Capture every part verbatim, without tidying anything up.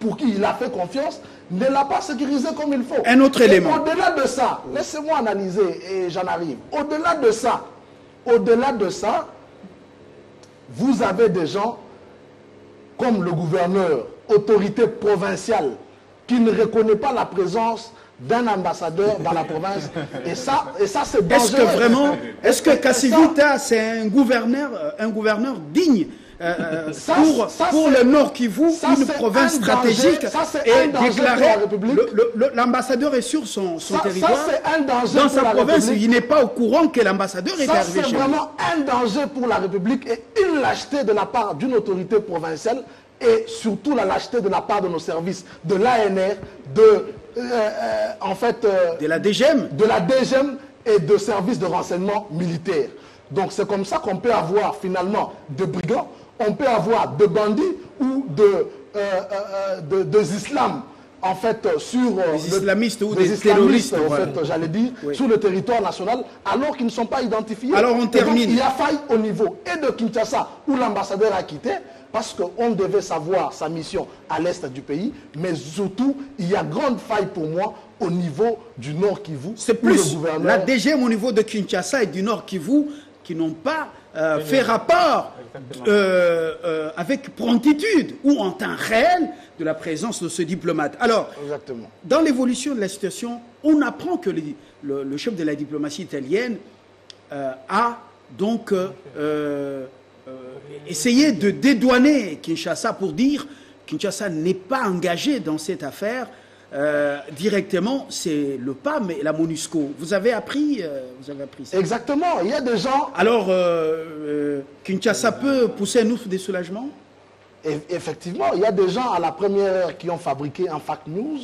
pour qui il a fait confiance ne l'a pas sécurisé comme il faut. Un autre et élément. Au-delà de ça, laissez-moi analyser et j'en arrive. Au-delà de ça, au-delà de ça, vous avez des gens comme le gouverneur, autorité provinciale, qui ne reconnaît pas la présence d'un ambassadeur dans la province. Et ça, et ça c'est dangereux. Est-ce que vraiment, est-ce que Kassivita, c'est un gouverneur, un gouverneur digne euh, ça, pour, ça, pour le Nord Kivu, une province un stratégique, ça, et déclarée, l'ambassadeur est sur son, son ça, territoire, ça, un dans sa province, il n'est pas au courant que l'ambassadeur est arrivé chez lui. Ça, c'est vraiment un danger pour la République et une lâcheté de la part d'une autorité provinciale et surtout la lâcheté de la part de nos services, de l'A N R, de... Euh, euh, en fait, euh, de la D G M, de la D G M et de services de renseignement militaire. Donc c'est comme ça qu'on peut avoir finalement de brigands, on peut avoir de bandits ou de euh, euh, de, de islams en fait sur euh, des islamistes le, ou des, des terroristes, en voilà. fait, j'allais dire, oui. sur le territoire national, alors qu'ils ne sont pas identifiés. Alors on termine. Donc, il y a faille au niveau et de Kinshasa où l'ambassadeur a quitté. Parce qu'on devait savoir sa mission à l'est du pays, mais surtout, il y a grande faille pour moi au niveau du Nord Kivu. C'est plus gouverneur... la D G M au niveau de Kinshasa et du Nord Kivu qui n'ont pas euh, fait rapport euh, euh, avec promptitude ou en temps réel de la présence de ce diplomate. Alors, exactement. Dans l'évolution de la situation, on apprend que le, le, le chef de la diplomatie italienne euh, a donc... Euh, euh, Euh, essayer de dédouaner Kinshasa pour dire que Kinshasa n'est pas engagé dans cette affaire euh, directement, c'est le P A M et la Monusco. Vous avez appris, euh, vous avez appris ça. Exactement, il y a des gens... Alors, euh, euh, Kinshasa peut pousser un ouf de soulagement ? Effectivement, il y a des gens à la première heure qui ont fabriqué un fake news,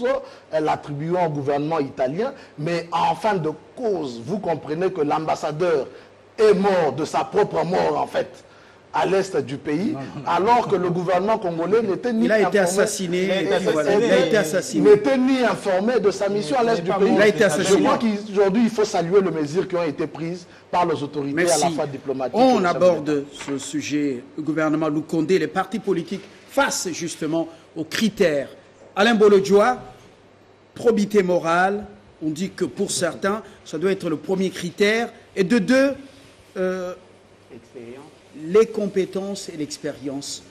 l'attribuant au gouvernement italien, mais en fin de cause, vous comprenez que l'ambassadeur est mort de sa propre mort, en fait. À l'est du pays, alors que le gouvernement congolais n'était ni, voilà, ni informé de sa mission à l'est du pays. Il a été assassiné. Je crois qu'aujourd'hui, il faut saluer les mesures qui ont été prises par les autorités Merci. à la fois diplomatiques. On aborde ce sujet, le gouvernement Lukonde, les partis politiques, face justement aux critères. Alain Bolodjwa, probité morale, on dit que pour certains, ça doit être le premier critère. Et de deux, euh, expérience. les compétences et l'expérience.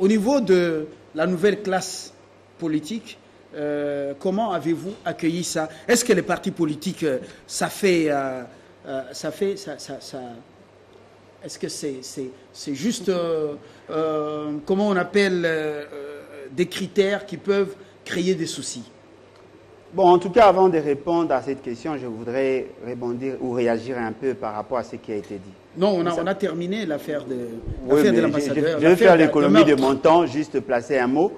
Au niveau de la nouvelle classe politique, euh, comment avez-vous accueilli ça? Est-ce que les partis politiques, euh, ça fait... Euh, euh, ça fait ça, ça, ça... Est-ce que c'est c'est, c'est juste... Euh, euh, comment on appelle euh, des critères qui peuvent créer des soucis? Bon, en tout cas, avant de répondre à cette question, je voudrais rebondir ou réagir un peu par rapport à ce qui a été dit. Non, on a, on a terminé l'affaire de l'ambassadeur. Oui, je, je, je vais faire l'économie de, de mon temps, juste placer un mot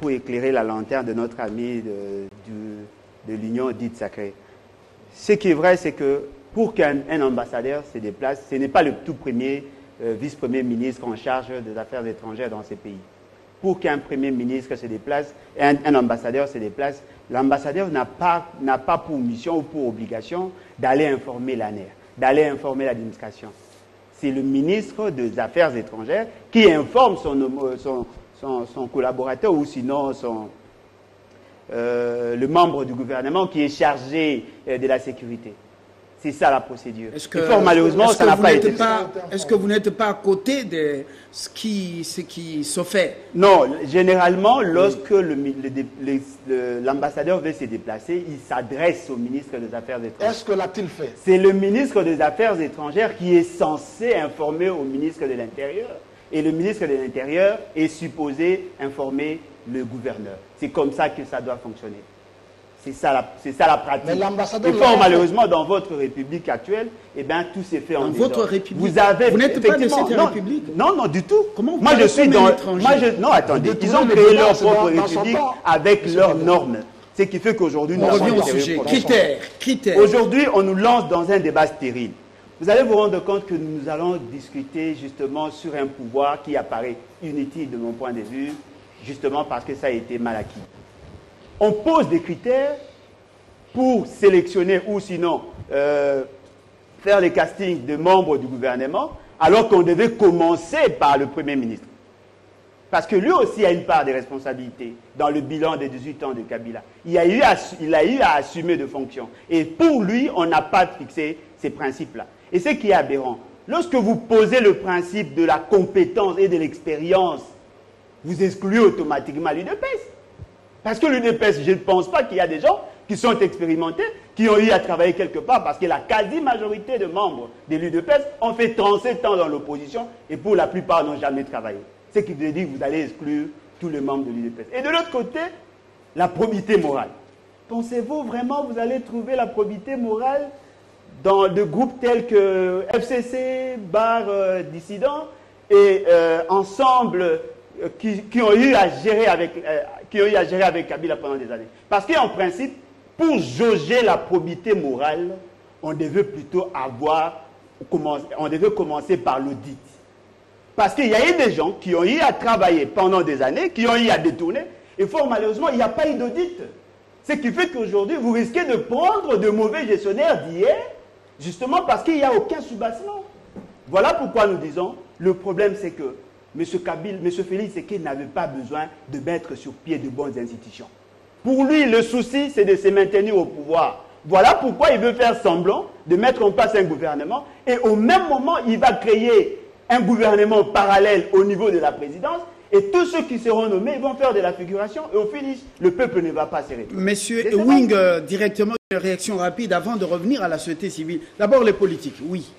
pour éclairer la lanterne de notre ami de, de, de l'Union dite sacrée. Ce qui est vrai, c'est que pour qu'un ambassadeur se déplace, ce n'est pas le tout premier euh, vice-premier ministre en charge des affaires étrangères dans ces pays. Pour qu'un premier ministre se déplace, un, un ambassadeur se déplace, l'ambassadeur n'a pas, n'a pas pour mission ou pour obligation d'aller informer l'A N R, d'aller informer l'administration. C'est le ministre des Affaires étrangères qui informe son, son, son, son collaborateur ou sinon son, euh, le membre du gouvernement qui est chargé euh, de la sécurité. C'est ça la procédure. Est-ce que, Et fort, malheureusement, est-ce que ça n'a pas été pas, Est-ce que vous n'êtes pas à côté de ce qui, ce qui se fait? Non, généralement, lorsque oui. l'ambassadeur veut se déplacer, il s'adresse au ministre des Affaires étrangères. Est-ce que l'a-t-il fait? C'est le ministre des Affaires étrangères qui est censé informer au ministre de l'Intérieur. Et le ministre de l'Intérieur est supposé informer le gouverneur. C'est comme ça que ça doit fonctionner. C'est ça, ça la pratique. Mais et fort, malheureusement, dans votre République actuelle, eh bien, tout s'est fait dans en votre République. Vous avez Vous n'êtes pas de cette non, République non, non, du tout. Comment moi, je suis dans... Moi, je, non, attendez. Ils, ils ont créé leur propre dans, République dans avec leurs normes. Ce qui fait qu'aujourd'hui... On revient au sujet. Critères, critères. Aujourd'hui, on nous lance dans un débat stérile. Vous allez vous rendre compte que nous allons discuter justement sur un pouvoir qui apparaît inutile de mon point de vue, justement parce que ça a été mal acquis. On pose des critères pour sélectionner ou sinon euh, faire les castings de membres du gouvernement, alors qu'on devait commencer par le Premier ministre. Parce que lui aussi a une part de responsabilité dans le bilan des dix-huit ans de Kabila. Il a eu à, il a eu à assumer de fonctions. Et pour lui, on n'a pas fixé ces principes-là. Et ce qui est aberrant, lorsque vous posez le principe de la compétence et de l'expérience, vous excluez automatiquement l'U D P S. Parce que l'U D P S, je ne pense pas qu'il y a des gens qui sont expérimentés, qui ont eu à travailler quelque part, parce que la quasi-majorité de membres de l'U D P S ont fait trente-sept ans dans l'opposition et pour la plupart n'ont jamais travaillé. Ce qui veut dire que vous allez exclure tous les membres de l'U D P S. Et de l'autre côté, la probité morale. Pensez-vous vraiment que vous allez trouver la probité morale dans des groupes tels que F C C, Bar euh, Dissident et euh, Ensemble euh, qui, qui, ont eu à gérer avec, euh, qui ont eu à gérer avec Kabila pendant des années? Parce qu'en principe, pour jauger la probité morale, on devait plutôt avoir, on devait commencer par l'audit. Parce qu'il y a eu des gens qui ont eu à travailler pendant des années, qui ont eu à détourner, et fort malheureusement, il n'y a pas eu d'audit. Ce qui fait qu'aujourd'hui, vous risquez de prendre de mauvais gestionnaires d'hier, justement parce qu'il n'y a aucun soubassement. Voilà pourquoi nous disons, le problème c'est que M. Kabila, M. Félix Tshisekedi n'avait pas besoin de mettre sur pied de bonnes institutions. Pour lui, le souci, c'est de se maintenir au pouvoir. Voilà pourquoi il veut faire semblant de mettre en place un gouvernement. Et au même moment, il va créer un gouvernement parallèle au niveau de la présidence. Et tous ceux qui seront nommés, ils vont faire de la figuration. Et au finish, le peuple ne va pas s'arrêter. Monsieur Wing, euh, directement, une réaction rapide avant de revenir à la société civile. D'abord, les politiques, oui.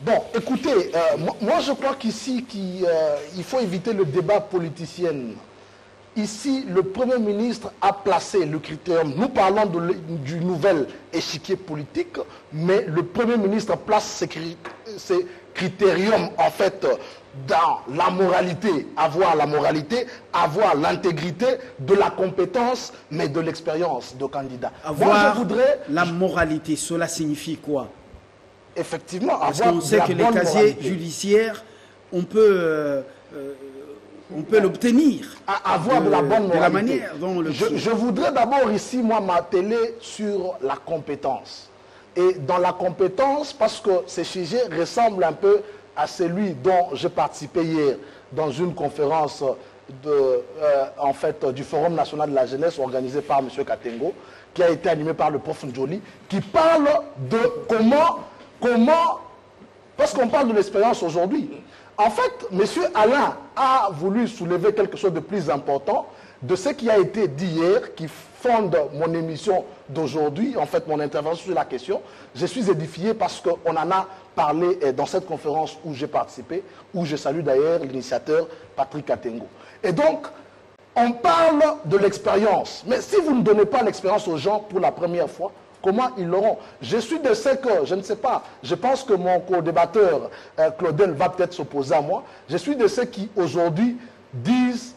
Bon, écoutez, euh, moi, moi je crois qu'ici, qu'il, euh, il faut éviter le débat politicien. Ici, le Premier ministre a placé le critérium. Nous parlons de, du nouvel échiquier politique, mais le Premier ministre place ses, cri, ses critériums, en fait, dans la moralité. Avoir la moralité, avoir l'intégrité, de la compétence, mais de l'expérience de candidat. Avoir Moi, je voudrais... la moralité, cela signifie quoi? Effectivement, Parce avoir Parce qu'on sait la que les casiers moralité. judiciaires, on peut... Euh, euh, On peut l'obtenir. Avoir de, de la bonne moralité. De la manière dont le... je, je voudrais d'abord ici, moi, m'atteler sur la compétence. Et dans la compétence, parce que ce sujet ressemble un peu à celui dont j'ai participé hier dans une conférence de, euh, en fait, du Forum national de la jeunesse organisé par M. Katengo, qui a été animé par le prof Ndjoli, qui parle de comment... comment parce qu'on parle de l'expérience aujourd'hui. En fait, M. Alain a voulu soulever quelque chose de plus important de ce qui a été dit hier, qui fonde mon émission d'aujourd'hui, en fait mon intervention sur la question. Je suis édifié parce qu'on en a parlé dans cette conférence où j'ai participé, où je salue d'ailleurs l'initiateur Patrick Katengo. Et donc, on parle de l'expérience. Mais si vous ne donnez pas l'expérience aux gens pour la première fois, comment ils l'auront? Je suis de ce que, je ne sais pas, je pense que mon co-débatteur euh, Claudel va peut-être s'opposer à moi, je suis de ceux qui aujourd'hui disent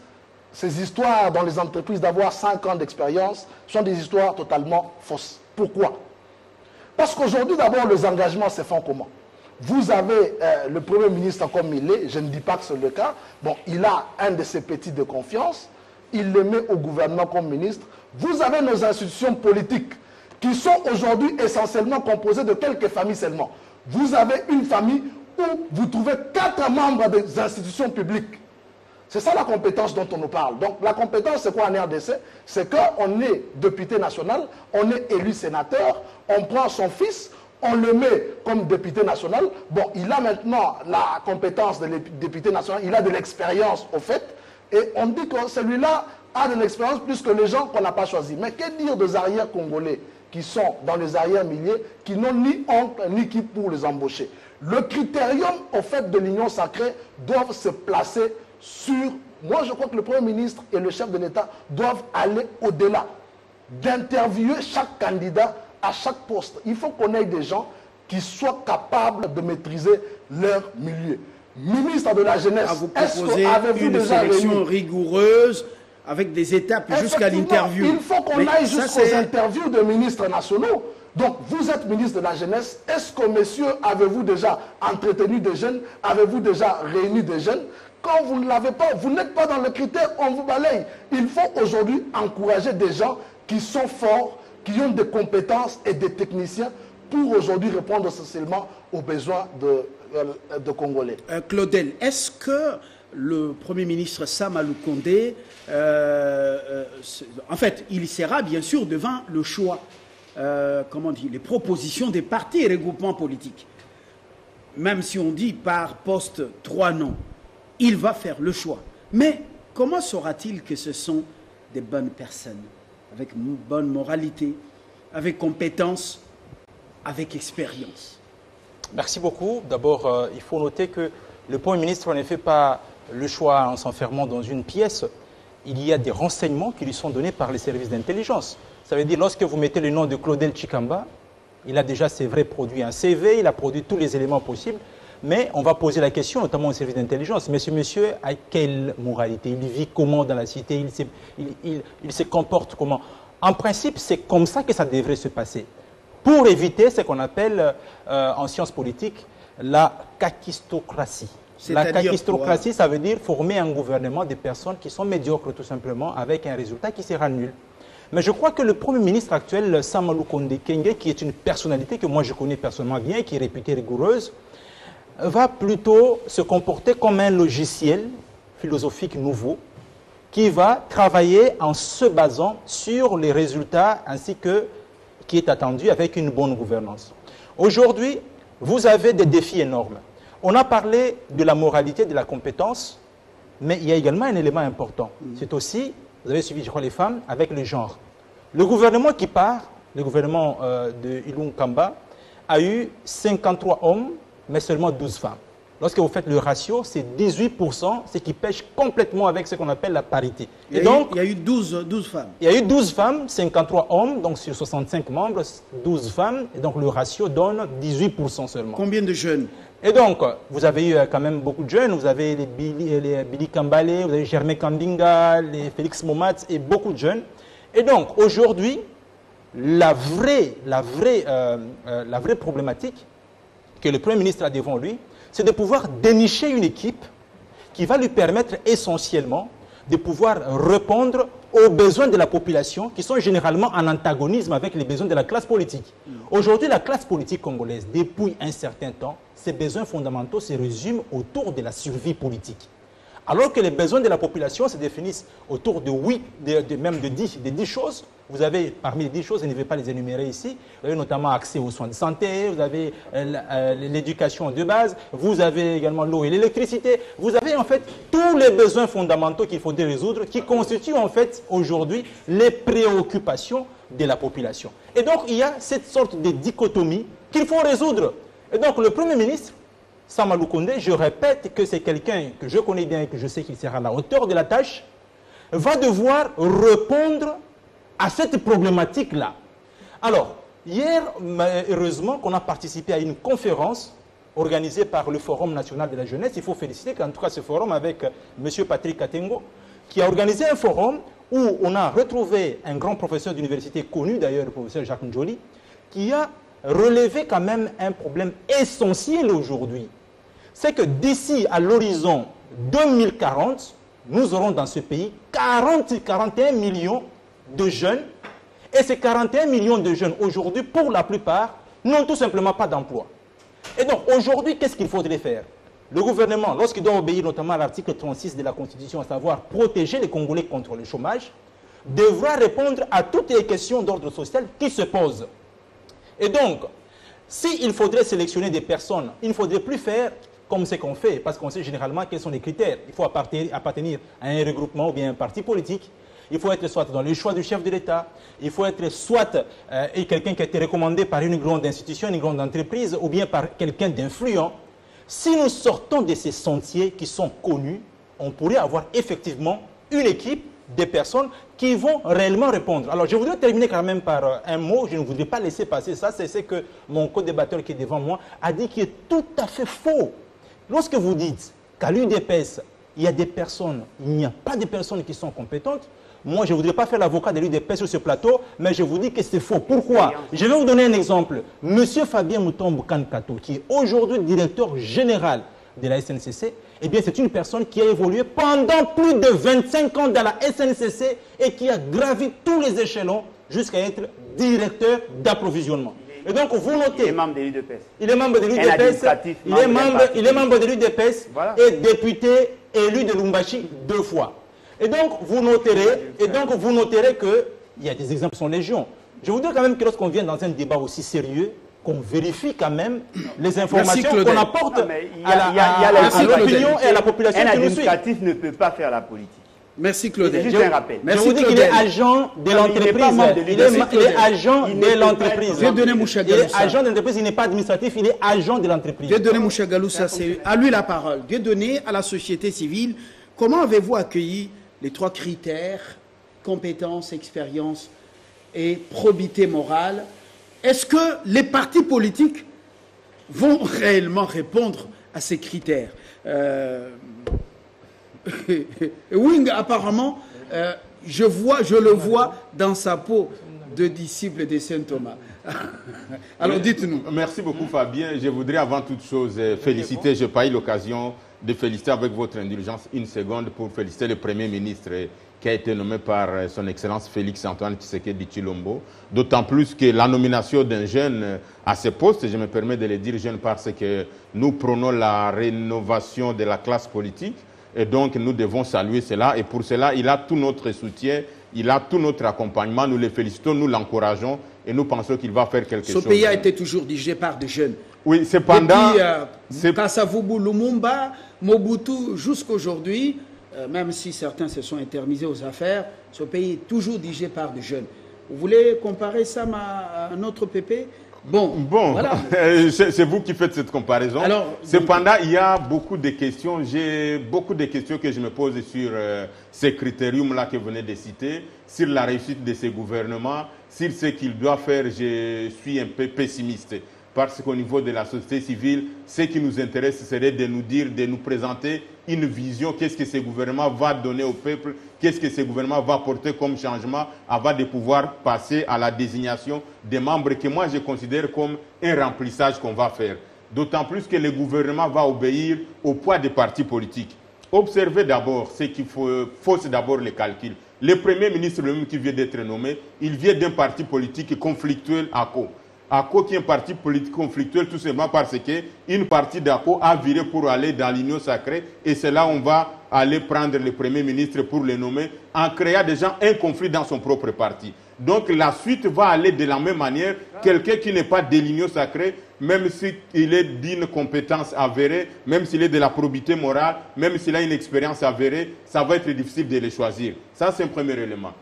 ces histoires dans les entreprises d'avoir cinq ans d'expérience sont des histoires totalement fausses. Pourquoi? Parce qu'aujourd'hui d'abord les engagements se font comment? Vous avez euh, le Premier ministre comme il est, je ne dis pas que c'est le cas, bon il a un de ses petits de confiance, il le met au gouvernement comme ministre, vous avez nos institutions politiques qui sont aujourd'hui essentiellement composés de quelques familles seulement. Vous avez une famille où vous trouvez quatre membres des institutions publiques. C'est ça la compétence dont on nous parle. Donc la compétence, c'est quoi en R D C? C'est qu'on est député national, on est élu sénateur, on prend son fils, on le met comme député national. Bon, il a maintenant la compétence de député national, il a de l'expérience au fait, et on dit que celui-là a de l'expérience plus que les gens qu'on n'a pas choisis. Mais que dire des arrières congolais qui sont dans les arrière-milliers, qui n'ont ni honte ni qui pour les embaucher? Le critérium, au fait, de l'union sacrée doivent se placer sur... Moi, je crois que le Premier ministre et le chef de l'État doivent aller au-delà, d'interviewer chaque candidat à chaque poste. Il faut qu'on ait des gens qui soient capables de maîtriser leur milieu. Ministre de la Jeunesse, est-ce que avez-vous déjà réuni une sélection rigoureuse avec des étapes jusqu'à l'interview? Il faut qu'on aille jusqu'aux interviews de ministres nationaux. Donc, vous êtes ministre de la Jeunesse. Est-ce que, messieurs, avez-vous déjà entretenu des jeunes? Avez-vous déjà réuni des jeunes? Quand vous ne l'avez pas, vous n'êtes pas dans le critère, on vous balaye. Il faut aujourd'hui encourager des gens qui sont forts, qui ont des compétences et des techniciens pour aujourd'hui répondre essentiellement aux besoins de, de Congolais. Euh, Claudel, est-ce que le Premier ministre Sama Lukonde, euh, euh, en fait, il sera bien sûr devant le choix, euh, comment on dit, les propositions des partis et regroupements politiques. Même si on dit par poste trois noms, il va faire le choix. Mais comment saura-t-il que ce sont des bonnes personnes, avec une bonne moralité, avec compétence, avec expérience? Merci beaucoup. D'abord, euh, il faut noter que le Premier ministre ne fait pas le choix en s'enfermant dans une pièce. Il y a des renseignements qui lui sont donnés par les services d'intelligence. Ça veut dire, lorsque vous mettez le nom de Claudel Tshikamba, il a déjà, c'est vrai, produit un C V, il a produit tous les éléments possibles, mais on va poser la question, notamment aux services d'intelligence, mais ce monsieur a quelle moralité? Il vit comment dans la cité? Il se, il, il, il se comporte comment? En principe, c'est comme ça que ça devrait se passer, pour éviter ce qu'on appelle, euh, en sciences politiques, la kakistocratie. La kakistocratie, ça veut dire former un gouvernement des personnes qui sont médiocres, tout simplement, avec un résultat qui sera nul. Mais je crois que le Premier ministre actuel, Sama Lukonde Kyenge, qui est une personnalité que moi je connais personnellement bien, qui est réputée rigoureuse, va plutôt se comporter comme un logiciel philosophique nouveau qui va travailler en se basant sur les résultats ainsi que qui est attendu avec une bonne gouvernance. Aujourd'hui, vous avez des défis énormes. On a parlé de la moralité, de la compétence, mais il y a également un élément important. C'est aussi, vous avez suivi, je crois, les femmes, avec le genre. Le gouvernement qui part, le gouvernement euh, de Ilung Kamba, a eu cinquante-trois hommes, mais seulement douze femmes. Lorsque vous faites le ratio, c'est dix-huit pour cent, ce qui pêche complètement avec ce qu'on appelle la parité. Il y, et donc, eu, il y a eu douze femmes. Il y a eu douze femmes, cinquante-trois hommes, donc sur soixante-cinq membres, douze femmes, et donc le ratio donne dix-huit pour cent seulement. Combien de jeunes? Et donc, vous avez eu quand même beaucoup de jeunes, vous avez les Billy, les Billy Kambale, vous avez Germain Kandinga, les Félix Momat et beaucoup de jeunes. Et donc, aujourd'hui, la vraie, la, vraie, euh, euh, la vraie problématique que le Premier ministre a devant lui, c'est de pouvoir dénicher une équipe qui va lui permettre essentiellement de pouvoir répondre aux besoins de la population qui sont généralement en antagonisme avec les besoins de la classe politique. Aujourd'hui, la classe politique congolaise, depuis un certain temps, ses besoins fondamentaux se résument autour de la survie politique. Alors que les besoins de la population se définissent autour de huit, de, de, même de dix, de dix choses. Vous avez, parmi les dix choses, je ne vais pas les énumérer ici, vous avez notamment accès aux soins de santé, vous avez euh, l'éducation de base, vous avez également l'eau et l'électricité, vous avez en fait tous les besoins fondamentaux qu'il faudrait résoudre, qui constituent en fait aujourd'hui les préoccupations de la population. Et donc il y a cette sorte de dichotomie qu'il faut résoudre. Et donc le Premier ministre, Sama Lukonde, je répète que c'est quelqu'un que je connais bien et que je sais qu'il sera à la hauteur de la tâche, va devoir répondre à cette problématique-là. Alors, hier, heureusement qu'on a participé à une conférence organisée par le Forum national de la jeunesse. Il faut féliciter qu'en tout cas ce forum avec M. Patrick Katengo, qui a organisé un forum où on a retrouvé un grand professeur d'université connu d'ailleurs, le professeur Jacques Ndjoli, qui a relevé quand même un problème essentiel aujourd'hui. C'est que d'ici à l'horizon deux mille quarante, nous aurons dans ce pays quarante, quarante et un millions de jeunes, et ces quarante et un millions de jeunes aujourd'hui, pour la plupart, n'ont tout simplement pas d'emploi. Et donc aujourd'hui, qu'est-ce qu'il faudrait faire? Le gouvernement, lorsqu'il doit obéir notamment à l'article trente-six de la Constitution, à savoir protéger les Congolais contre le chômage, devra répondre à toutes les questions d'ordre social qui se posent. Et donc, s'il faudrait sélectionner des personnes, il ne faudrait plus faire comme c'est qu'on fait, parce qu'on sait généralement quels sont les critères. Il faut appartenir à un regroupement ou bien à un parti politique. Il faut être soit dans le choix du chef de l'État, il faut être soit euh, quelqu'un qui a été recommandé par une grande institution, une grande entreprise, ou bien par quelqu'un d'influent. Si nous sortons de ces sentiers qui sont connus, on pourrait avoir effectivement une équipe des personnes qui vont réellement répondre. Alors je voudrais terminer quand même par euh, un mot, je ne voudrais pas laisser passer ça, c'est ce que mon co-débatteur qui est devant moi a dit qui est tout à fait faux. Lorsque vous dites qu'à l'U D P S, il y a des personnes, il n'y a pas de personnes qui sont compétentes, moi, je ne voudrais pas faire l'avocat de l'U D P S sur ce plateau, mais je vous dis que c'est faux. Pourquoi? Je vais vous donner un exemple. Monsieur Fabien Mouton-Bukankato, qui est aujourd'hui directeur général de la S N C C, eh bien, c'est une personne qui a évolué pendant plus de vingt-cinq ans dans la S N C C et qui a gravi tous les échelons jusqu'à être directeur d'approvisionnement. Et donc, vous notez... Il est membre de l'U D P S. Il est membre de l'U D P S. Il est membre de l'U D P S voilà. Et député élu de Lubumbashi deux fois. Et donc, vous noterez, et donc, vous noterez que il y a des exemples qui sont légion. Je vous dis quand même que lorsqu'on vient dans un débat aussi sérieux, qu'on vérifie quand même les informations qu'on apporte à l'opinion et à la population qui nous suit. Un administratif ne peut pas faire la politique. Merci Claudel. Juste un rappel. Je vous dis qu'il est agent de l'entreprise. Il est agent de l'entreprise. Je vais donner Mushagalusha. Il est agent de l'entreprise, il n'est pas administratif, il est agent de l'entreprise. Je vais donner Mushagalusha, c'est à lui la parole. Je vais donner à la société civile. Comment avez-vous accueilli les trois critères, compétences, expérience et probité morale? Est-ce que les partis politiques vont réellement répondre à ces critères? euh... Wing, apparemment, euh, je, vois, je le vois dans sa peau de disciple de saint Thomas. Alors dites-nous. Merci beaucoup Fabien. Je voudrais avant toute chose féliciter, je n'ai pas eu l'occasion de féliciter avec votre indulgence une seconde pour féliciter le Premier ministre qui a été nommé par son Excellence Félix-Antoine Tshisekedi Tshilombo. D'autant plus que la nomination d'un jeune à ce poste, je me permets de le dire jeune parce que nous prenons la rénovation de la classe politique et donc nous devons saluer cela et pour cela il a tout notre soutien, il a tout notre accompagnement, nous le félicitons, nous l'encourageons et nous pensons qu'il va faire quelque chose. Ce pays a été toujours dirigé par des jeunes. Oui, cependant... Depuis euh, Kasavubu, Lumumba, Mobutu, jusqu'aujourd'hui, euh, même si certains se sont intermisés aux affaires, ce pays est toujours dirigé par des jeunes. Vous voulez comparer ça à, à notre P P? Bon, bon voilà. C'est vous qui faites cette comparaison. Alors, cependant, donc... il y a beaucoup de questions. J'ai beaucoup de questions que je me pose sur euh, ces critériums-là que vous venez de citer, sur la réussite de ces gouvernements, sur ce qu'ils doivent faire. Je suis un peu pessimiste. Parce qu'au niveau de la société civile, ce qui nous intéresse serait de nous dire, de nous présenter une vision, qu'est-ce que ce gouvernement va donner au peuple, qu'est-ce que ce gouvernement va porter comme changement avant de pouvoir passer à la désignation des membres que moi je considère comme un remplissage qu'on va faire. D'autant plus que le gouvernement va obéir au poids des partis politiques. Observez d'abord ce qu'il faut, fausse d'abord les calculs. Le Premier ministre, le même qui vient d'être nommé, il vient d'un parti politique conflictuel à cause. Ako qui est un parti politique conflictuel tout simplement parce qu'une partie d'Ako a viré pour aller dans l'union sacrée et c'est là où on va aller prendre le Premier ministre pour le nommer en créant déjà un conflit dans son propre parti. Donc la suite va aller de la même manière, quelqu'un qui n'est pas de l'union sacrée, même s'il est d'une compétence avérée, même s'il est de la probité morale, même s'il a une expérience avérée, ça va être difficile de le choisir. Ça c'est un premier élément.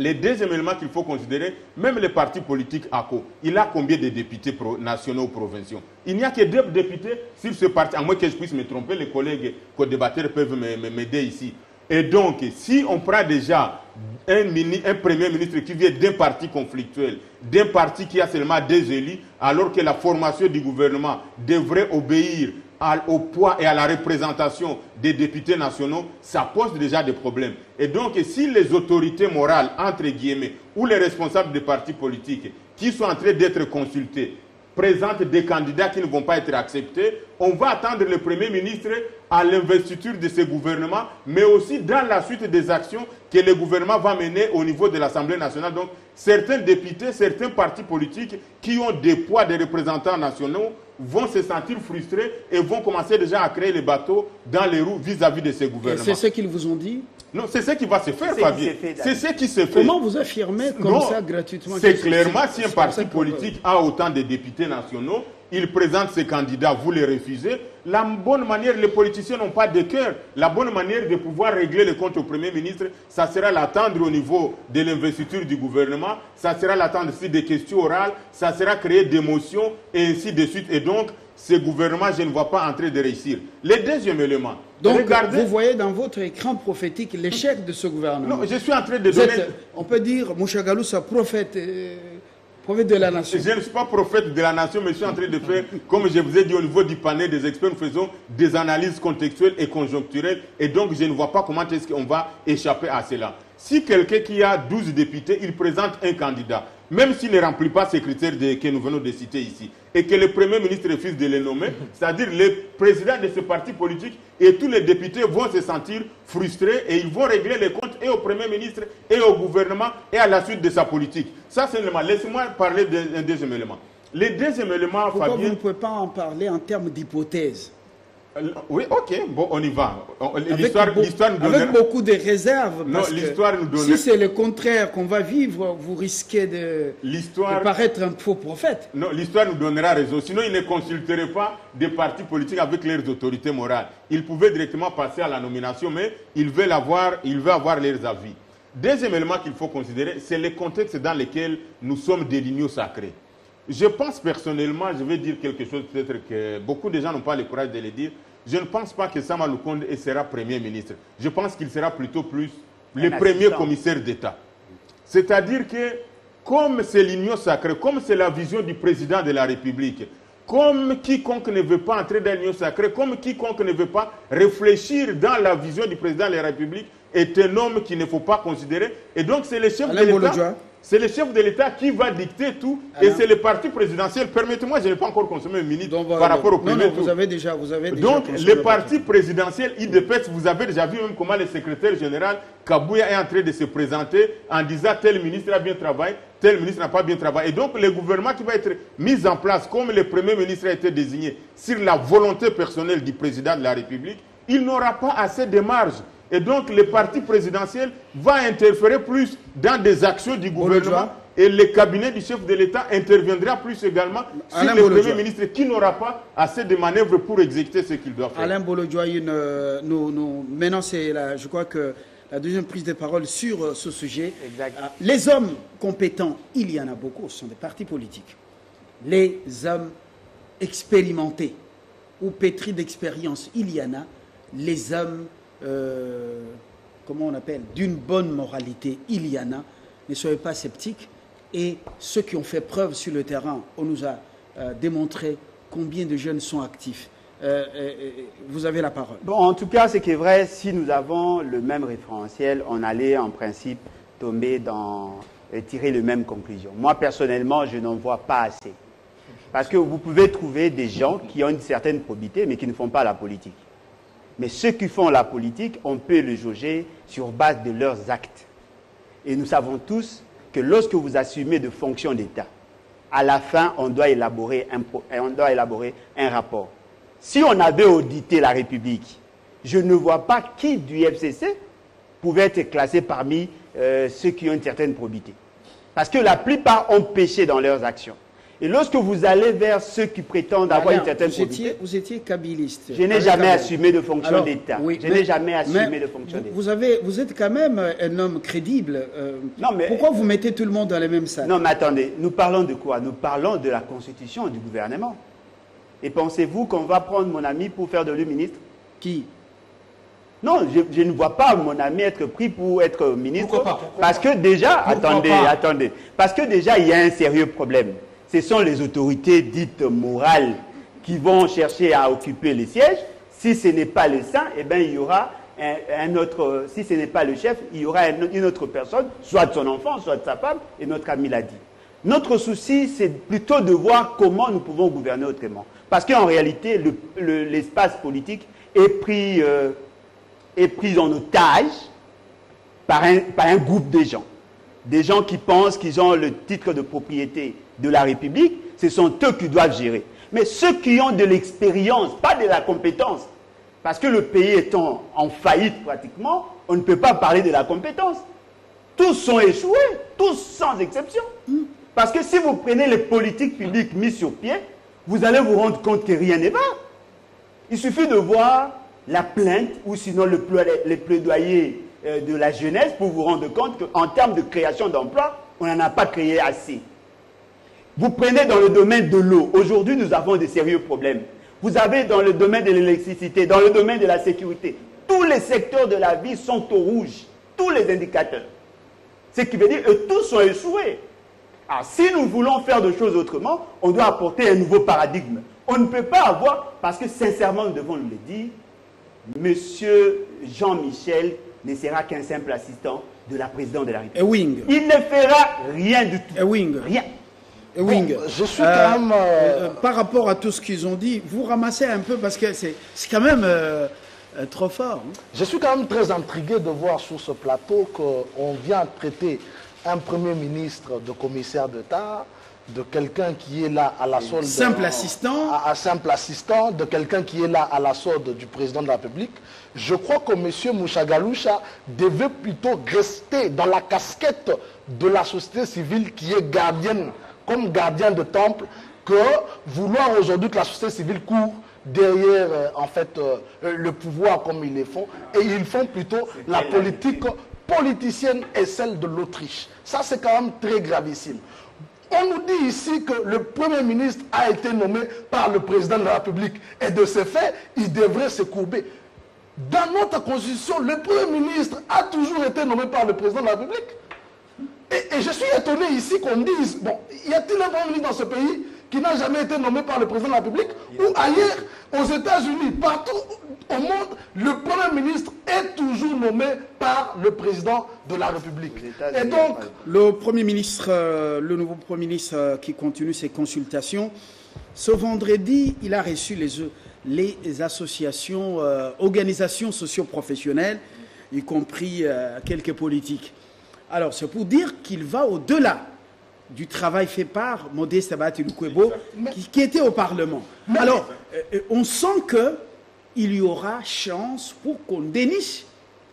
Le deuxième élément qu'il faut considérer, même les partis politiques A C O, il a combien de députés nationaux ou provinciaux? Il n'y a que deux députés sur ce parti, à moins que je puisse me tromper, les collègues co-débatteurs peuvent m'aider ici. Et donc, si on prend déjà un, mini, un Premier ministre qui vient d'un parti conflictuel, d'un parti qui a seulement deux élus, alors que la formation du gouvernement devrait obéir au poids et à la représentation des députés nationaux, ça pose déjà des problèmes. Et donc, si les autorités morales, entre guillemets, ou les responsables des partis politiques qui sont en train d'être consultés, présentent des candidats qui ne vont pas être acceptés, on va attendre le Premier ministre à l'investiture de ce gouvernement, mais aussi dans la suite des actions que le gouvernement va mener au niveau de l'Assemblée nationale. Donc, certains députés, certains partis politiques qui ont des poids des représentants nationaux vont se sentir frustrés et vont commencer déjà à créer les bateaux dans les roues vis-à-vis de ces gouvernements. C'est ce qu'ils vous ont dit? Non, c'est ce qui va se faire, Fabien. C'est ce qui se fait. Comment vous affirmez comme non, ça gratuitement? C'est clairement, si un parti politique a autant de députés nationaux, il présente ses candidats, vous les refusez. La bonne manière, les politiciens n'ont pas de cœur. La bonne manière de pouvoir régler les comptes au Premier ministre, ça sera l'attendre au niveau de l'investiture du gouvernement, ça sera l'attendre aussi des questions orales, ça sera créer des motions et ainsi de suite. Et donc, ce gouvernement, je ne vois pas en train de réussir. Le deuxième élément... Donc, regardez... vous voyez dans votre écran prophétique l'échec de ce gouvernement. Non, je suis en train de vous donner... Êtes, on peut dire, Mushagalusha, prophète... Euh... de la nation. Je ne suis pas prophète de la nation, mais je suis en train de faire, comme je vous ai dit, au niveau du panel des experts, nous faisons des analyses contextuelles et conjoncturelles, et donc je ne vois pas comment est-ce qu'on va échapper à cela. Si quelqu'un qui a douze députés, il présente un candidat, même s'il ne remplit pas ces critères de, que nous venons de citer ici, et que le Premier ministre refuse de les nommer, c'est-à-dire le président de ce parti politique et tous les députés vont se sentir frustrés et ils vont régler les comptes et au Premier ministre et au gouvernement et à la suite de sa politique. Ça, c'est un élément. Laissez-moi parler d'un deuxième élément. Le deuxième élément, Fabien... Pourquoi vous ne pouvez pas en parler en termes d'hypothèse? Oui, ok, bon, on y va. L'histoire nous donne... Avec beaucoup de réserves. Non, l'histoire nous donne... Si c'est le contraire qu'on va vivre, vous risquez de, de paraître un faux prophète. Non, l'histoire nous donnera raison. Sinon, ils ne consulteraient pas des partis politiques avec leurs autorités morales. Ils pouvaient directement passer à la nomination, mais ils veulent avoir, ils veulent avoir leurs avis. Deuxième élément qu'il faut considérer, c'est le contexte dans lequel nous sommes délignés au sacré. Je pense personnellement, je vais dire quelque chose peut-être que beaucoup de gens n'ont pas le courage de le dire. Je ne pense pas que Sama Lukonde sera Premier ministre. Je pense qu'il sera plutôt plus le premier commissaire d'État. C'est-à-dire que comme c'est l'union sacrée, comme c'est la vision du président de la République, comme quiconque ne veut pas entrer dans l'union sacrée, comme quiconque ne veut pas réfléchir dans la vision du président de la République, est un homme qu'il ne faut pas considérer. Et donc c'est le chef de l'État. C'est le chef de l'État qui va dicter tout. Alain. Et c'est le parti présidentiel. Permettez-moi, je n'ai pas encore consommé une minute donc, voilà, par rapport au premier tour. Vous avez déjà, vous avez déjà donc, le parti présidentiel U D P S, vous avez déjà vu même comment le secrétaire général Kabouya est en train de se présenter en disant tel ministre a bien travaillé, tel ministre n'a pas bien travaillé. Et donc, le gouvernement qui va être mis en place, comme le premier ministre a été désigné, sur la volonté personnelle du président de la République, il n'aura pas assez de marge. Et donc, le parti présidentiel va interférer plus dans des actions du gouvernement et le cabinet du chef de l'État interviendra plus également sur le Premier ministre qui n'aura pas assez de manœuvres pour exécuter ce qu'il doit faire. Alain Bolodjwa, euh, nous, nous, maintenant c'est je crois que la deuxième prise de parole sur euh, ce sujet. Exact. Euh, les hommes compétents, il y en a beaucoup, ce sont des partis politiques. Les hommes expérimentés ou pétris d'expérience, il y en a. Les hommes... Euh, comment on appelle, d'une bonne moralité, il y en a, ne soyez pas sceptiques, et ceux qui ont fait preuve sur le terrain, on nous a euh, démontré combien de jeunes sont actifs. Euh, euh, vous avez la parole. Bon, en tout cas, ce qui est vrai, si nous avons le même référentiel, on allait en principe tomber dans, et tirer les mêmes conclusions. Moi, personnellement, je n'en vois pas assez. Parce que vous pouvez trouver des gens qui ont une certaine probité, mais qui ne font pas la politique. Mais ceux qui font la politique, on peut les jauger sur base de leurs actes. Et nous savons tous que lorsque vous assumez de fonctions d'État, à la fin, on doit élaborer un, on doit élaborer un rapport. Si on avait audité la République, je ne vois pas qui du F C C pouvait être classé parmi euh, ceux qui ont une certaine probité. Parce que la plupart ont péché dans leurs actions. Et lorsque vous allez vers ceux qui prétendent alors, avoir une certaine vous étiez, vous étiez kabiliste. Je n'ai jamais assumé de fonction d'État. Oui, je n'ai jamais assumé de fonction d'État. Vous, avez, vous êtes quand même un homme crédible. Euh, non, mais, pourquoi vous mettez tout le monde dans les mêmes salles? Non, mais attendez. Nous parlons de quoi? Nous parlons de la constitution du gouvernement. Et pensez-vous qu'on va prendre mon ami pour faire de lui ministre? Qui? Non, je, je ne vois pas mon ami être pris pour être ministre. Pourquoi pas? Pourquoi parce que déjà, attendez, pas? attendez. Parce que déjà, il y a un sérieux problème. Ce sont les autorités dites morales qui vont chercher à occuper les sièges. Si ce n'est pas le saint, eh bien, il y aura un, un autre... Si ce n'est pas le chef, il y aura une autre personne, soit de son enfant, soit de sa femme, et notre ami l'a dit. Notre souci, c'est plutôt de voir comment nous pouvons gouverner autrement. Parce qu'en réalité, le, le, l'espace politique est pris, euh, est pris en otage par un, par un groupe de gens. Des gens qui pensent qu'ils ont le titre de propriété de la République, ce sont eux qui doivent gérer. Mais ceux qui ont de l'expérience, pas de la compétence, parce que le pays étant en faillite pratiquement, on ne peut pas parler de la compétence. Tous sont échoués, tous sans exception. Parce que si vous prenez les politiques publiques mises sur pied, vous allez vous rendre compte que rien n'est pas. Il suffit de voir la plainte ou sinon le plaidoyer de la jeunesse pour vous rendre compte qu'en termes de création d'emplois, on n'en a pas créé assez. Vous prenez dans le domaine de l'eau. Aujourd'hui, nous avons des sérieux problèmes. Vous avez dans le domaine de l'électricité, dans le domaine de la sécurité. Tous les secteurs de la vie sont au rouge. Tous les indicateurs. Ce qui veut dire que tous sont échoués. Alors, si nous voulons faire des choses autrement, on doit apporter un nouveau paradigme. On ne peut pas avoir, parce que sincèrement, nous devons nous le dire, Monsieur Jean-Michel ne sera qu'un simple assistant de la présidente de la République. Et Wing. Il ne fera rien du tout. Et Wing. Rien. Wing, bon, je suis euh, quand même... Euh, par rapport à tout ce qu'ils ont dit, vous ramassez un peu parce que c'est quand même euh, trop fort. Hein. Je suis quand même très intrigué de voir sur ce plateau qu'on vient traiter un Premier ministre de commissaire d'État, de quelqu'un qui est là à la solde... Simple assistant. À, à simple assistant de quelqu'un qui est là à la solde du président de la République. Je crois que M. Mushagalusha devait plutôt rester dans la casquette de la société civile qui est gardienne, comme gardien de temple, que vouloir aujourd'hui que la société civile court derrière euh, en fait, euh, le pouvoir comme ils le font. Et ils font plutôt la politique politicienne et celle de l'Autriche. Ça, c'est quand même très gravissime. On nous dit ici que le Premier ministre a été nommé par le Président de la République. Et de ce fait, il devrait se courber. Dans notre Constitution, le Premier ministre a toujours été nommé par le Président de la République. Et, et je suis étonné ici qu'on dise, bon, y a-t-il un Premier ministre dans ce pays qui n'a jamais été nommé par le Président de la République? Ou ailleurs, aux États-Unis, partout au monde, le Premier ministre est toujours nommé par le Président de la République. Et donc, le Premier ministre, le nouveau Premier ministre qui continue ses consultations, ce vendredi, il a reçu les, les associations, euh, organisations socio-professionnelles, y compris euh, quelques politiques. Alors, c'est pour dire qu'il va au-delà du travail fait par Modeste Bahati Lukwebo, qui, qui était au Parlement. Mais alors, euh, on sent qu'il y aura chance pour qu'on déniche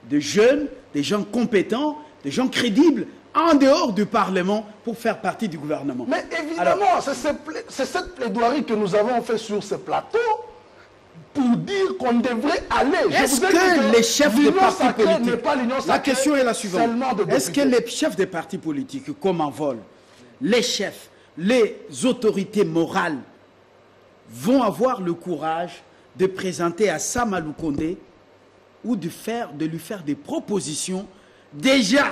des jeunes, des gens compétents, des gens crédibles, en dehors du Parlement, pour faire partie du gouvernement. Mais évidemment, c'est ce pla cette plaidoirie que nous avons fait sur ce plateau, pour dire qu'on devrait aller... Est-ce que, que les chefs des partis politiques... Pas la question est la suivante. Est-ce que les chefs des partis politiques, comme en vol, les chefs, les autorités morales vont avoir le courage de présenter à Sama Lukonde ou de, faire, de lui faire des propositions déjà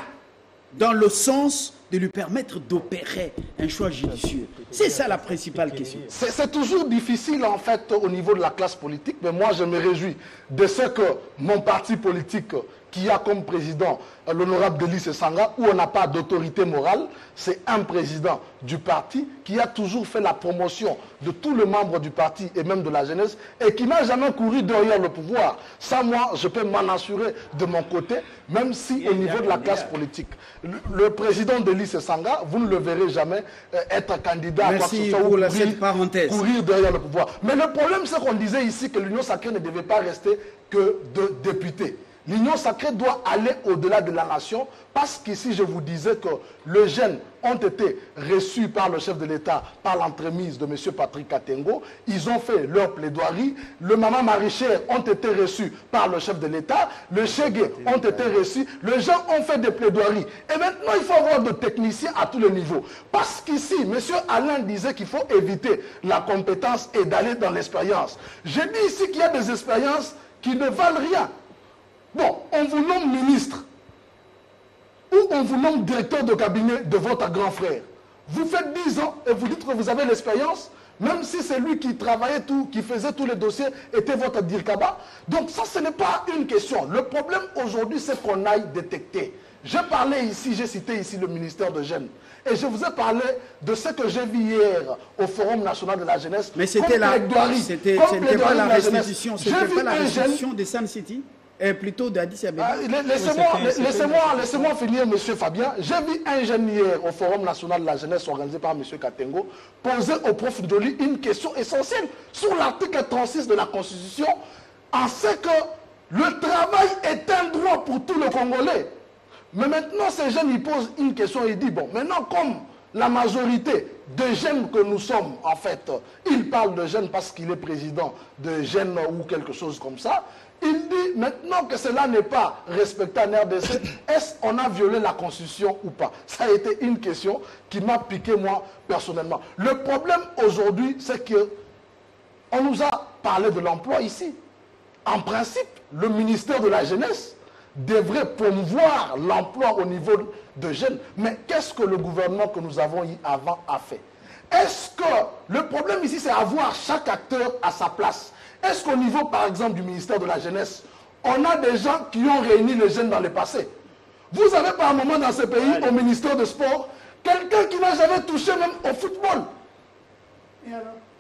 dans le sens de lui permettre d'opérer un choix judicieux? C'est ça la principale question. C'est toujours difficile en fait au niveau de la classe politique, mais moi je me réjouis de ce que mon parti politique qui a comme président l'honorable Delly Sesanga, où on n'a pas d'autorité morale, c'est un président du parti qui a toujours fait la promotion de tous les membres du parti et même de la jeunesse et qui n'a jamais couru derrière le pouvoir. Ça, moi, je peux m'en assurer de mon côté, même si au niveau de la classe politique. Le, le président Delly Sesanga, vous ne le verrez jamais euh, être candidat à quoi que ce soit ou courir, cette parenthèse. courir derrière le pouvoir. Mais le problème, c'est qu'on disait ici que l'Union sacrée ne devait pas rester que de députés. L'union sacrée doit aller au-delà de la nation parce qu'ici, je vous disais que les jeunes ont été reçus par le chef de l'État, par l'entremise de M. Patrick Katengo. Ils ont fait leur plaidoirie. Le maman maraîchère ont été reçus par le chef de l'État. Le Chegué ont été reçus. Les gens ont fait des plaidoiries. Et maintenant, il faut avoir des techniciens à tous les niveaux. Parce qu'ici, M. Alain disait qu'il faut éviter la compétence et d'aller dans l'expérience. J'ai dit ici qu'il y a des expériences qui ne valent rien. Bon, on vous nomme ministre ou on vous nomme directeur de cabinet de votre grand frère. Vous faites dix ans et vous dites que vous avez l'expérience, même si c'est lui qui travaillait tout, qui faisait tous les dossiers, était votre Dirkaba. Donc ça, ce n'est pas une question. Le problème aujourd'hui, c'est qu'on aille détecter. J'ai parlé ici, j'ai cité ici le ministère de Jeunes. Et je vous ai parlé de ce que j'ai vu hier au Forum national de la jeunesse. Mais c'était la, c'était pas la restitution, c'était pas la restitution des Sun City. Et plutôt d'Addis Abeba. Ah, Laissez-moi laissez-moi, laissez-moi finir, M. Fabien. J'ai vu un jeune hier au Forum national de la jeunesse organisé par M. Katengo poser au prof Ndjoli une question essentielle sur l'article trente-six de la Constitution, en ce que le travail est un droit pour tout le Congolais. Mais maintenant, ces jeunes, ils posent une question et ils disent, bon, maintenant, comme la majorité des jeunes que nous sommes, en fait, il parle de jeunes parce qu'il est président de jeunes ou quelque chose comme ça, il dit maintenant que cela n'est pas respecté en R D C, est-ce qu'on a violé la Constitution ou pas? Ça a été une question qui m'a piqué moi personnellement. Le problème aujourd'hui, c'est qu'on nous a parlé de l'emploi ici. En principe, le ministère de la Jeunesse devrait promouvoir l'emploi au niveau de jeunes. Mais qu'est-ce que le gouvernement que nous avons eu avant a fait? Est-ce que le problème ici, c'est avoir chaque acteur à sa place? Est-ce qu'au niveau, par exemple, du ministère de la Jeunesse, on a des gens qui ont réuni les jeunes dans le passé? Vous avez par moment dans ce pays, au ministère de Sport, quelqu'un qui n'a jamais touché même au football.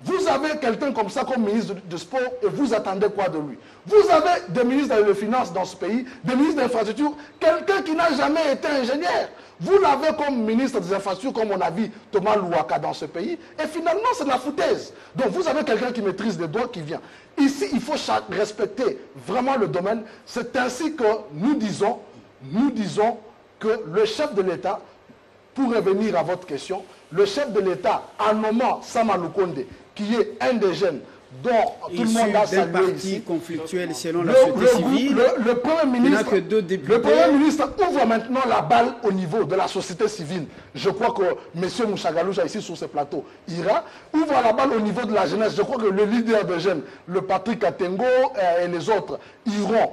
Vous avez quelqu'un comme ça comme ministre de Sport et vous attendez quoi de lui? Vous avez des ministres de Finances dans ce pays, des ministres d'Infrastructures, quelqu'un qui n'a jamais été ingénieur. Vous l'avez comme ministre des infrastructures, comme on a vu Thomas Louaka dans ce pays. Et finalement, c'est de la foutaise. Donc vous avez quelqu'un qui maîtrise les droits qui vient. Ici, il faut respecter vraiment le domaine. C'est ainsi que nous disons, nous disons que le chef de l'État, pour revenir à votre question, le chef de l'État, en nommant Sama Lukonde, qui est un des jeunes, dont tout le monde a salué ici, conflictuel selon la société civile, le, le Premier ministre, que deux députés. Le Premier ministre ouvre maintenant la balle au niveau de la société civile. Je crois que M. Mushagalusha, ici sur ce plateau, ira, ouvre la balle au niveau de la jeunesse. Je crois que le leader de jeunes, le Patrick Katengo euh, et les autres, iront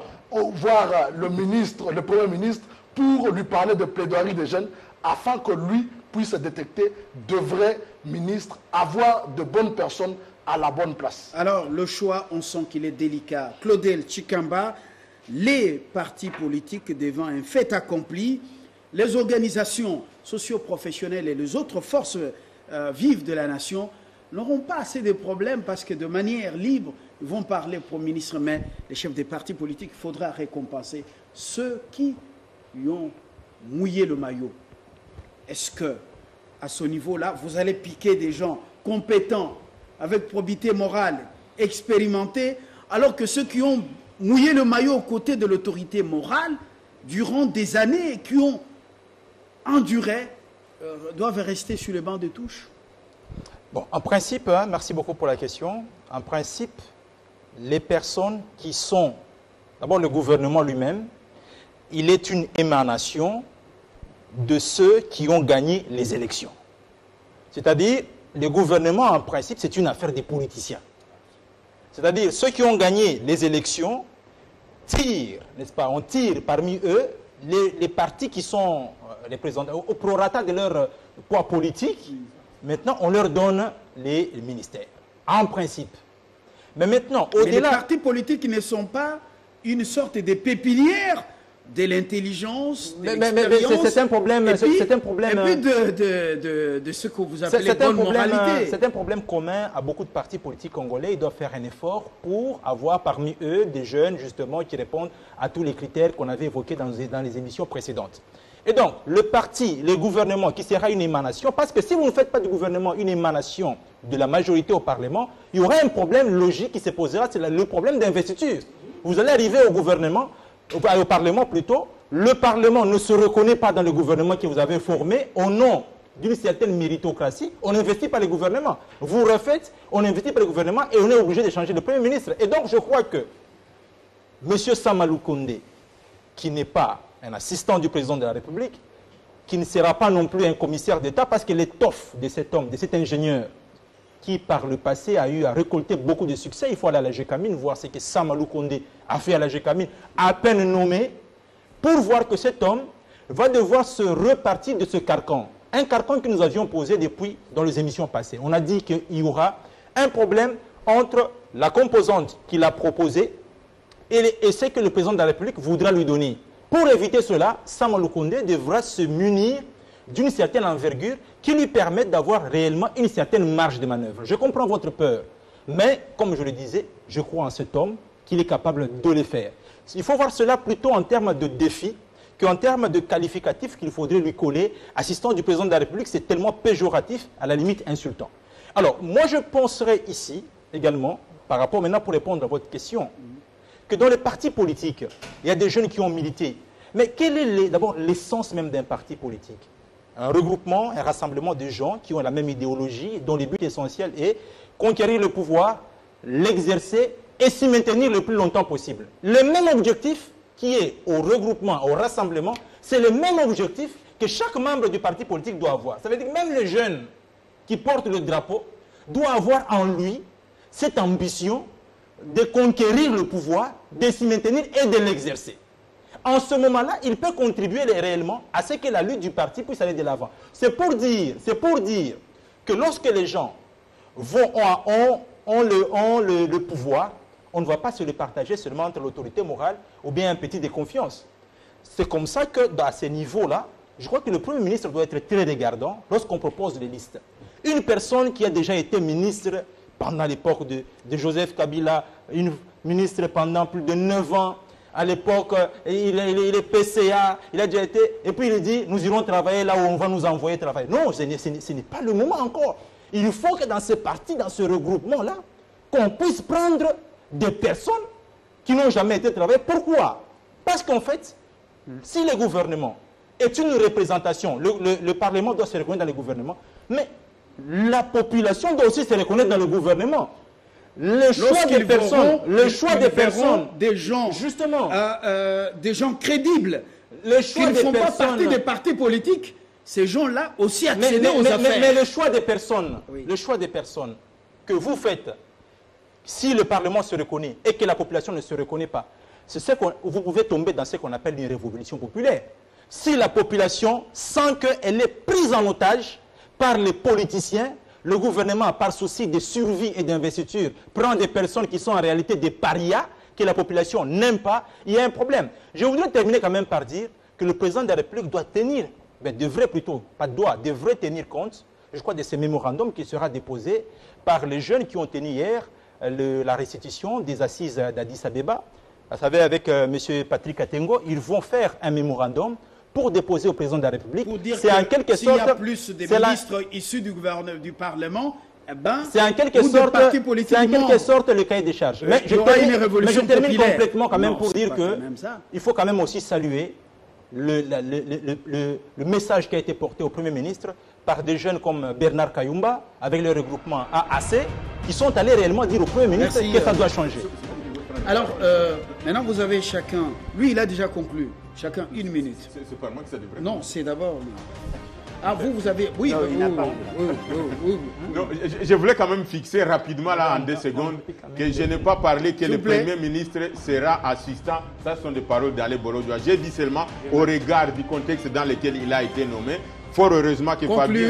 voir le ministre, le Premier ministre, pour lui parler de plaidoirie des jeunes, afin que lui puisse détecter de vrais ministres, avoir de bonnes personnes à la bonne place. Alors, le choix, on sent qu'il est délicat. Claudel Tshikamba, les partis politiques devant un fait accompli, les organisations socio-professionnelles et les autres forces euh, vives de la nation n'auront pas assez de problèmes parce que de manière libre, ils vont parler au Premier ministre, mais les chefs des partis politiques, il faudra récompenser ceux qui lui ont mouillé le maillot. Est-ce que, à ce niveau-là, vous allez piquer des gens compétents, avec probité morale, expérimentés, alors que ceux qui ont mouillé le maillot aux côtés de l'autorité morale durant des années et qui ont enduré euh, doivent rester sur les bancs de touche? Bon, en principe, hein, merci beaucoup pour la question. En principe, les personnes qui sont... D'abord, le gouvernement lui-même, il est une émanation de ceux qui ont gagné les élections. C'est-à-dire, le gouvernement, en principe, c'est une affaire des politiciens. C'est-à-dire, ceux qui ont gagné les élections tirent, n'est-ce pas, on tire parmi eux les, les partis qui sont représentés au prorata de leur poids politique. Maintenant, on leur donne les ministères, en principe. Mais maintenant, au-delà... Les partis politiques ne sont pas une sorte de pépinière de l'intelligence, de l'expérience, c'est un problème, et puis, un problème, et puis de, de, de, de ce que vous appelez bonne moralité. C'est un problème commun à beaucoup de partis politiques congolais. Ils doivent faire un effort pour avoir parmi eux des jeunes justement qui répondent à tous les critères qu'on avait évoqués dans, dans les émissions précédentes. Et donc, le parti, le gouvernement qui sera une émanation, parce que si vous ne faites pas du gouvernement une émanation de la majorité au Parlement, il y aura un problème logique qui se posera, c'est le problème d'investiture. Vous allez arriver au gouvernement, au Parlement plutôt, le Parlement ne se reconnaît pas dans le gouvernement que vous avez formé au nom d'une certaine méritocratie, on n'investit pas le gouvernement. Vous refaites, on n'investit pas le gouvernement et on est obligé de changer de Premier ministre. Et donc je crois que M. Sama Lukonde, qui n'est pas un assistant du président de la République, qui ne sera pas non plus un commissaire d'État, parce que l'étoffe de cet homme, de cet ingénieur, qui par le passé a eu à récolter beaucoup de succès. Il faut aller à la GECAMINE, voir ce que Sama Lukonde a fait à la GECAMINE, à peine nommé, pour voir que cet homme va devoir se repartir de ce carcan. Un carcan que nous avions posé depuis dans les émissions passées. On a dit qu'il y aura un problème entre la composante qu'il a proposée et, et ce que le président de la République voudra lui donner. Pour éviter cela, Sama Lukonde devra se munir d'une certaine envergure qui lui permettent d'avoir réellement une certaine marge de manœuvre. Je comprends votre peur, mais comme je le disais, je crois en cet homme qu'il est capable de le faire. Il faut voir cela plutôt en termes de défis qu'en termes de qualificatifs qu'il faudrait lui coller. Assistant du président de la République, c'est tellement péjoratif, à la limite insultant. Alors, moi je penserais ici également, par rapport maintenant pour répondre à votre question, que dans les partis politiques, il y a des jeunes qui ont milité. Mais quelle est d'abord l'essence même d'un parti politique ? Un regroupement, un rassemblement de gens qui ont la même idéologie, dont le but essentiel est conquérir le pouvoir, l'exercer et s'y maintenir le plus longtemps possible. Le même objectif qui est au regroupement, au rassemblement, c'est le même objectif que chaque membre du parti politique doit avoir. Ça veut dire que même le jeune qui porte le drapeau doit avoir en lui cette ambition de conquérir le pouvoir, de s'y maintenir et de l'exercer. En ce moment-là, il peut contribuer réellement à ce que la lutte du parti puisse aller de l'avant. C'est pour dire, c'est pour dire que lorsque les gens vont, ont, ont, ont, le, ont le, le pouvoir, on ne va pas se le partager seulement entre l'autorité morale ou bien un petit déconfiance. C'est comme ça que, à ce niveau-là, je crois que le Premier ministre doit être très regardant lorsqu'on propose des listes. Une personne qui a déjà été ministre pendant l'époque de, de Joseph Kabila, une ministre pendant plus de neuf ans, à l'époque, il, il, il est P C A, il a déjà été, et puis il dit, nous irons travailler là où on va nous envoyer travailler. Non, ce n'est pas le moment encore. Il faut que dans ce parti, dans ce regroupement-là, qu'on puisse prendre des personnes qui n'ont jamais été travaillées. Pourquoi? Parce qu'en fait, si le gouvernement est une représentation, le, le, le Parlement doit se reconnaître dans le gouvernement, mais la population doit aussi se reconnaître dans le gouvernement. Le choix des personnes, le choix des personnes, des gens, justement, euh, euh, des gens crédibles, le choix qui ne font pas partie des partis politiques, ces gens-là aussi accédent aux affaires. Mais, mais le choix des personnes, oui. le choix des personnes que vous faites, si le Parlement se reconnaît et que la population ne se reconnaît pas, c'est ce qu'on, vous pouvez tomber dans ce qu'on appelle une révolution populaire. Si la population sent qu'elle est prise en otage par les politiciens, le gouvernement, par souci de survie et d'investiture, prend des personnes qui sont en réalité des parias, que la population n'aime pas, il y a un problème. Je voudrais terminer quand même par dire que le président de la République doit tenir, mais devrait plutôt, pas doit, devrait tenir compte, je crois, de ce mémorandum qui sera déposé par les jeunes qui ont tenu hier le, la restitution des assises d'Addis Abeba. Vous savez, avec euh, M. Patrick Katengo, ils vont faire un mémorandum pour déposer au président de la République. C'est en quelque sorte... s'il y a plus des ministres la... issus du gouvernement, du Parlement, eh ben, c'est en quelque sorte, c'est en quelque sorte le cahier des charges. Euh, mais, je termine, mais je termine complètement quand même non, pour dire qu'il faut quand même aussi saluer le, la, le, le, le, le message qui a été porté au Premier ministre par des jeunes comme Bernard Kayumba, avec le regroupement A A C, qui sont allés réellement dire au Premier ministre Merci, que ça euh, doit changer. Alors, euh, maintenant vous avez chacun... Lui, il a déjà conclu. Chacun une minute. C'est pas moi que ça devrait. Non, c'est d'abord lui. Ah, vous, vous avez... Oui, non, il pas... oui, oui, oui, oui. Non, je, je voulais quand même fixer rapidement, là, en deux secondes, que je n'ai pas parlé que le Premier ministre sera assistant. Ça, ce sont des paroles d'Alain Bolodjwa. J'ai dit seulement, au regard du contexte dans lequel il a été nommé, fort heureusement que Fabien,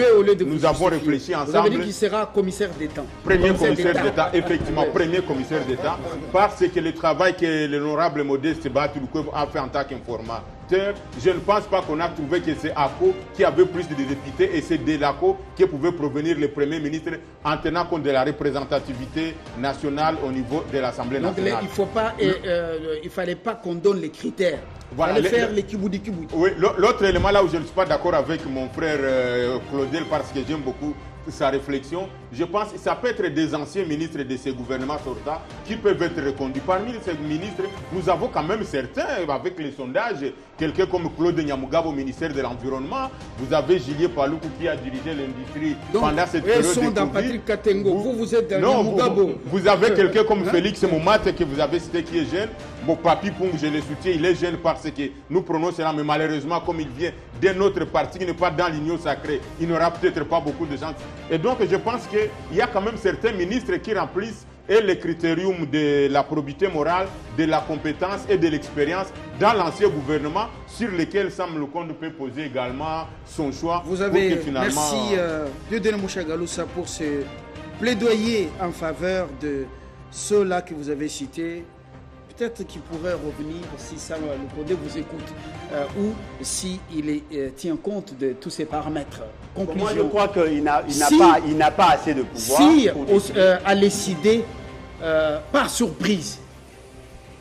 nous avons réfléchi ensemble. Vous avez dit qu'il sera commissaire d'État. Premier commissaire d'État, effectivement, premier commissaire d'État, parce que le travail que l'honorable Modeste Bahati Lukwebo a fait en tant qu'informateur, je ne pense pas qu'on a trouvé que c'est Ako qui avait plus de députés et c'est de l'Ako qui pouvait provenir le Premier ministre en tenant compte de la représentativité nationale au niveau de l'Assemblée nationale. Donc, il faut pas, euh, euh, il ne fallait pas qu'on donne les critères. Voilà, aller faire les kiboudi kiboudi. Oui, l'autre élément là où je ne suis pas d'accord avec mon frère euh, Claudel, parce que j'aime beaucoup sa réflexion, je pense que ça peut être des anciens ministres de ces gouvernements sortants qui peuvent être reconduits. Parmi ces ministres, nous avons quand même certains, avec les sondages, quelqu'un comme Claude Nyamugabo au ministère de l'Environnement, vous avez Julien Paluku qui a dirigé l'industrie pendant cette période de Covid. Sont dans Patrick Katengo, vous, vous êtes dans Nyamugabo. Vous, vous avez quelqu'un comme hein? Félix Momat que vous avez cité qui est jeune. Mon papy Poum, je le soutiens, il est jeune parce que nous prenons cela, mais malheureusement, comme il vient d'un autre parti qui n'est pas dans l'union sacrée, il n'aura peut-être pas beaucoup de chance. Et donc, je pense qu'il y a quand même certains ministres qui remplissent et les critériums de la probité morale, de la compétence et de l'expérience dans l'ancien gouvernement sur lesquels Sam Lukonde peut poser également son choix. Vous avez, pour que finalement... merci, euh, Dieu Mushagalusha pour ce plaidoyer en faveur de ceux-là que vous avez cités. Peut-être qu'il pourrait revenir si Sama Lukonde vous écoute euh, ou s'il si euh, tient compte de tous ces paramètres. Conclusion. Moi, je crois qu'il n'a si, pas, pas assez de pouvoir. Si on euh, a décidé euh, par surprise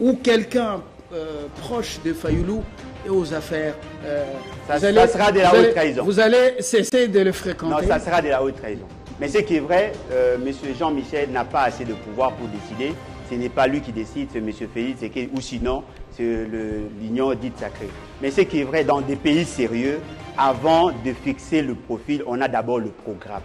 ou quelqu'un euh, proche de Fayoulou et aux affaires, euh, ça, allez, ça sera de la haute allez, trahison. Vous allez cesser de le fréquenter. Non, ça sera de la haute trahison. Mais ce qui est vrai, euh, M. Jean-Michel n'a pas assez de pouvoir pour décider. Ce n'est pas lui qui décide, c'est M. Félix, ou sinon, c'est l'union dite sacrée. Mais ce qui est vrai, dans des pays sérieux, avant de fixer le profil, on a d'abord le programme.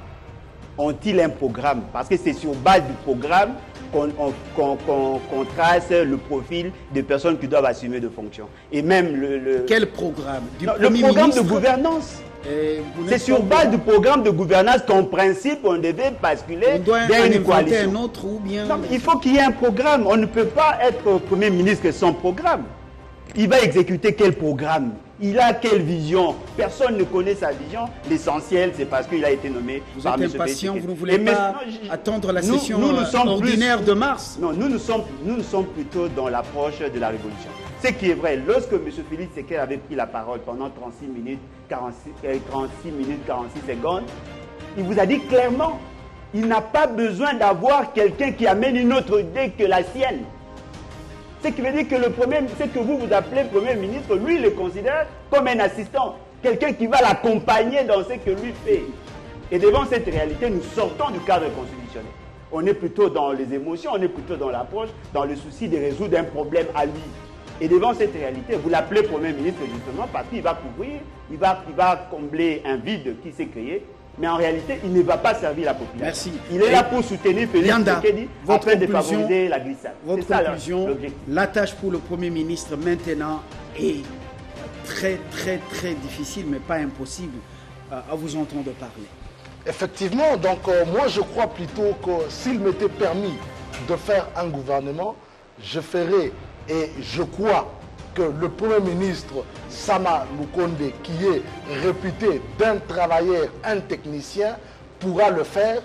Ont-ils un programme? Parce que c'est sur base du programme qu'on qu'on, qu'on, qu'on trace le profil des personnes qui doivent assumer de fonctions. Et même le... le... Quel programme? Du non, le programme ministre... de gouvernance. C'est sur base du programme de gouvernance qu'en principe on devait basculer vers une coalition. Un autre, ou bien... non, il faut qu'il y ait un programme. On ne peut pas être Premier ministre sans programme. Il va exécuter quel programme? Il a quelle vision? Personne ne connaît sa vision. L'essentiel, c'est parce qu'il a été nommé vous par êtes M. impatient, vous ne voulez Et pas je... attendre la nous, session nous, nous sommes ordinaire plus... de mars. Non, nous nous sommes, nous, nous sommes plutôt dans l'approche de la révolution. Ce qui est vrai, lorsque M. Félix Tshisekedi avait pris la parole pendant trente-six minutes, quarante-six, trente-six minutes, quarante-six secondes, il vous a dit clairement, il n'a pas besoin d'avoir quelqu'un qui amène une autre idée que la sienne. Ce qui veut dire que le premier, ce que vous vous appelez Premier ministre, lui, il le considère comme un assistant, quelqu'un qui va l'accompagner dans ce que lui fait. Et devant cette réalité, nous sortons du cadre constitutionnel. On est plutôt dans les émotions, on est plutôt dans l'approche, dans le souci de résoudre un problème à lui. Et devant cette réalité, vous l'appelez Premier ministre justement parce qu'il va couvrir, il va, il va combler un vide qui s'est créé. Mais en réalité, il ne va pas servir la population. Merci. Il est et là pour soutenir Félix Tshisekedi en train de favoriser la glissade. Votre conclusion, la tâche pour le Premier ministre maintenant est très, très, très difficile, mais pas impossible euh, à vous entendre parler. Effectivement, donc euh, moi je crois plutôt que s'il m'était permis de faire un gouvernement, je ferais, et je crois que le Premier ministre Sama Lukonde, qui est réputé d'un travailleur, un technicien, pourra le faire,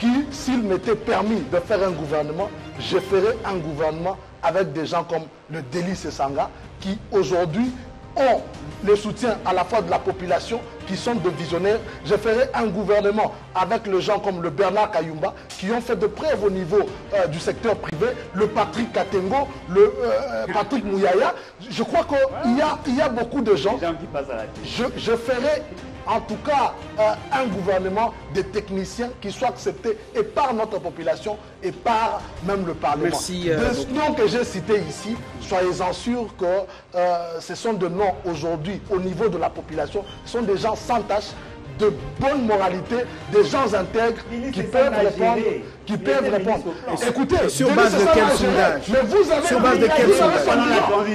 qui, s'il m'était permis de faire un gouvernement, je ferais un gouvernement avec des gens comme le Delly Sesanga, qui aujourd'hui ont le soutien à la fois de la population, qui sont de visionnaires. Je ferai un gouvernement avec les gens comme le Bernard Kayumba, qui ont fait de preuve au niveau euh, du secteur privé, le Patrick Katengo, le euh, Patrick Mouyaya. Je crois qu'il y a, il y a beaucoup de gens. gens qui passent à la tête. Je, je ferai en tout cas euh, un gouvernement des techniciens qui soit accepté et par notre population et par même le Parlement. Merci, euh, des noms que j'ai cités ici, soyez-en sûrs que euh, ce sont des noms aujourd'hui au niveau de la population, ce sont des gens sans tâche, de bonne moralité, des gens intègres qui peuvent répondre, qui peuvent répondre. Écoutez, sur base de quel sondage? Mais vous avez sur base de quel sondage?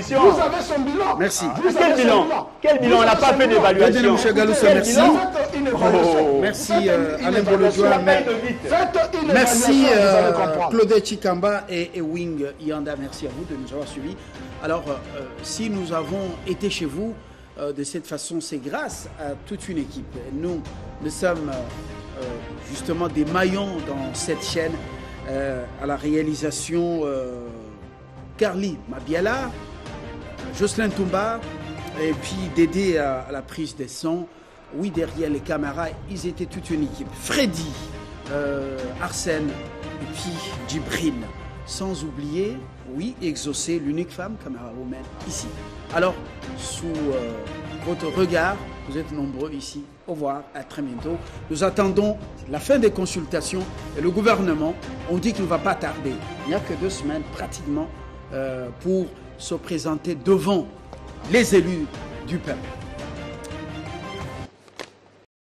Vous avez son bilan. Merci. Quel bilan? Quel bilan? On n'a pas fait d'évaluation. Mushagalusha, merci. Merci Alain Bolodjwa. Merci Claudel Tshikamba et Wing Yanda. Merci à vous de nous avoir suivis. Alors, si nous avons été chez vous de cette façon, c'est grâce à toute une équipe. Nous, nous sommes euh, justement des maillons dans cette chaîne. Euh, à la réalisation, euh, Carly Mabiala, Jocelyn Toumba, et puis Dédé à, à la prise des sons. Oui, derrière les caméras, ils étaient toute une équipe. Freddy, euh, Arsène, et puis Djibril. Sans oublier, oui, Exaucé, l'unique femme caméra-woman ici. Alors, sous euh, votre regard, vous êtes nombreux ici. Au revoir, à très bientôt. Nous attendons la fin des consultations. Et le gouvernement, on dit qu'il ne va pas tarder. Il n'y a que deux semaines pratiquement euh, pour se présenter devant les élus du peuple.